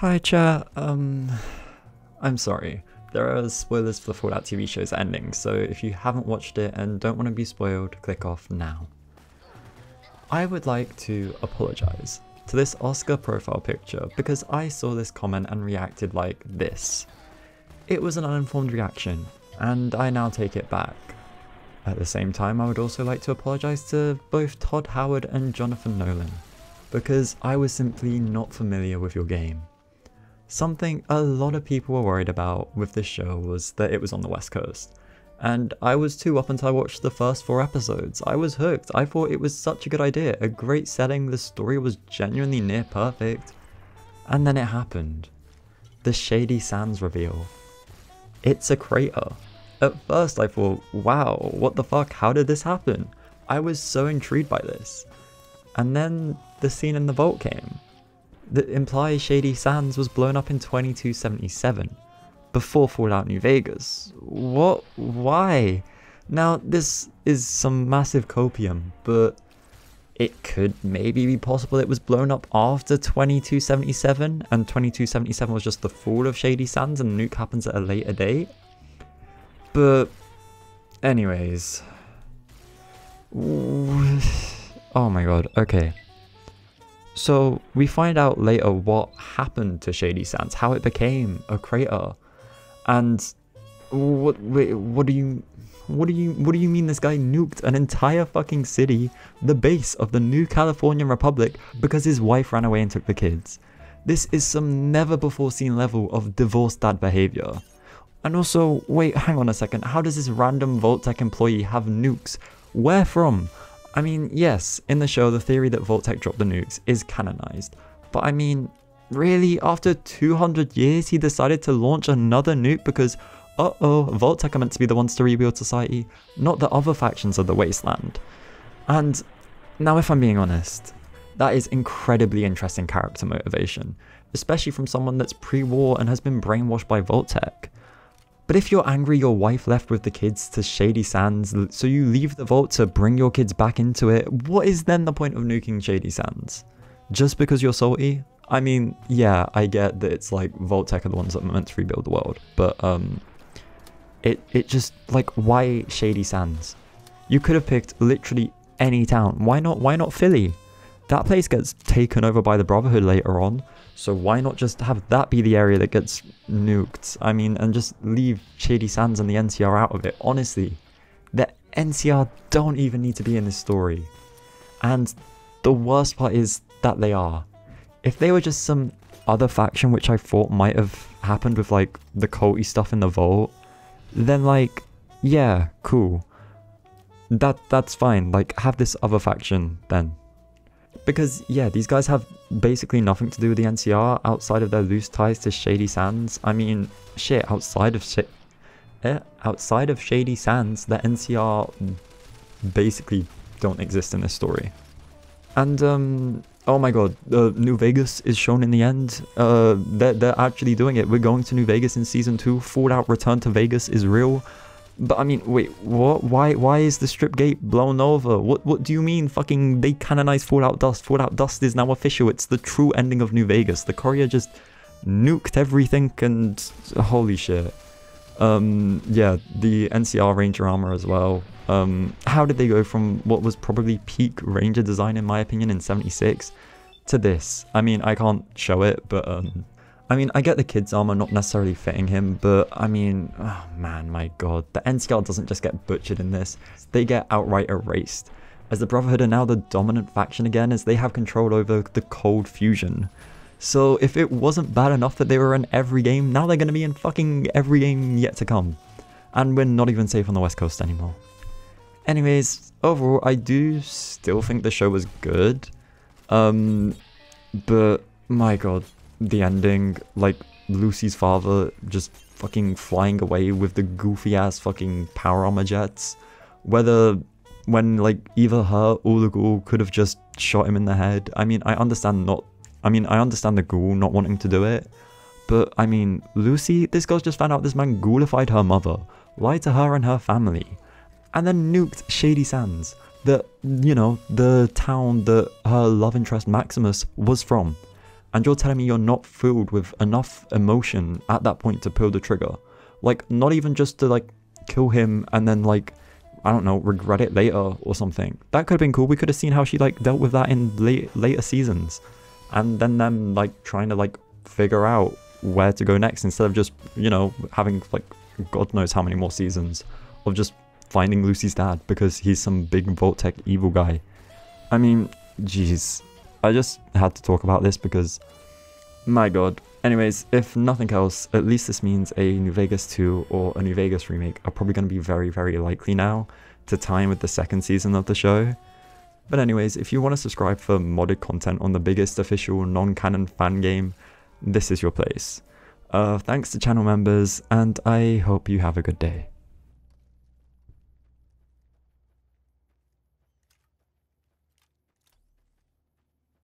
Hi chat, I'm sorry. There are spoilers for the Fallout TV show's ending, so if you haven't watched it and don't want to be spoiled, click off now. I would like to apologize to this Oscar profile picture because I saw this comment and reacted like this. It was an uninformed reaction, and I now take it back. At the same time, I would also like to apologise to both Todd Howard and Jonathan Nolan, because I was simply not familiar with your game. Something a lot of people were worried about with this show was that it was on the West Coast, and I was too up until I watched the first 4 episodes. I was hooked. I thought it was such a good idea, a great setting, the story was genuinely near perfect, and then it happened. The Shady Sands reveal. It's a crater. At first I thought, wow, what the fuck, how did this happen? I was so intrigued by this. And then the scene in the vault came. That implies Shady Sands was blown up in 2277, before Fallout New Vegas. What? Why? Now this is some massive copium, but it could maybe be possible it was blown up after 2277, and 2277 was just the fall of Shady Sands and the nuke happens at a later date. But anyways, oh my god, okay. So we find out later what happened to Shady Sands, how it became a crater, and what do you mean this guy nuked an entire fucking city, the base of the New Californian Republic, because his wife ran away and took the kids? This is some never before seen level of divorced dad behavior. And also, wait, hang on a second, how does this random Vault-Tec employee have nukes? Where from? I mean, yes, in the show the theory that Vault-Tec dropped the nukes is canonized, but I mean, really, after 200 years he decided to launch another nuke because uh-oh, Vault-Tec are meant to be the ones to rebuild society, not the other factions of the Wasteland. And now if I'm being honest, that is incredibly interesting character motivation, especially from someone that's pre-war and has been brainwashed by Vault-Tec. But if you're angry your wife left with the kids to Shady Sands, so you leave the vault to bring your kids back into it, what is then the point of nuking Shady Sands? Just because you're salty? I mean, yeah, I get that it's like Vault-Tec are the ones that are meant to rebuild the world, but it just, like, why Shady Sands? You could have picked literally any town. Why not Philly? That place gets taken over by the Brotherhood later on, so why not just have that be the area that gets nuked? I mean, and just leave Shady Sands and the NCR out of it. Honestly, the NCR don't even need to be in this story. And the worst part is that they are. If they were just some other faction, which I thought might have happened with, like, the culty stuff in the vault, then, like, yeah, cool. That's fine. Like, have this other faction then. Because, yeah, these guys have basically nothing to do with the NCR outside of their loose ties to Shady Sands. I mean, shit, outside of Shady Sands, the NCR basically don't exist in this story. And, oh my god, New Vegas is shown in the end. They're actually doing it. We're going to New Vegas in Season 2. Fallout Return to Vegas is real. But I mean, wait, what? Why is the strip gate blown over? What do you mean fucking they canonized Fallout Dust? Fallout Dust is now official. It's the true ending of New Vegas. The courier just nuked everything and holy shit. Yeah, the NCR Ranger armor as well. How did they go from what was probably peak Ranger design in my opinion in 76 to this? I mean, I can't show it, but I mean, I get the kid's armor not necessarily fitting him, but I mean, oh man, my god. The NCR doesn't just get butchered in this, they get outright erased, as the Brotherhood are now the dominant faction again, as they have control over the Cold Fusion. So if it wasn't bad enough that they were in every game, now they're gonna be in fucking every game yet to come. And we're not even safe on the West Coast anymore. Anyways, overall, I do still think the show was good, but my god. The ending, like Lucy's father just fucking flying away with the goofy ass fucking power armor jets, when like either her or the ghoul could have just shot him in the head. I mean, I understand the ghoul not wanting to do it, but I mean, Lucy, this girl's just found out this man ghoulified her mother, lied to her and her family, and then nuked Shady Sands, the town that her love interest Maximus was from. and you're telling me you're not filled with enough emotion at that point to pull the trigger. Like, not even just to, like, kill him and then, like, I don't know, regret it later or something. That could have been cool. We could have seen how she, like, dealt with that in later seasons. And then them, like, trying to, like, figure out where to go next instead of just, you know, having, like, God knows how many more seasons of just finding Lucy's dad because he's some big Vault-Tec evil guy. I mean, jeez. I just had to talk about this because, my god. Anyways, if nothing else, at least this means a New Vegas 2 or a New Vegas remake are probably going to be very, very likely now to time with the second season of the show. But anyways, if you want to subscribe for modded content on the biggest official non-canon fan game, this is your place. Thanks to channel members, and I hope you have a good day.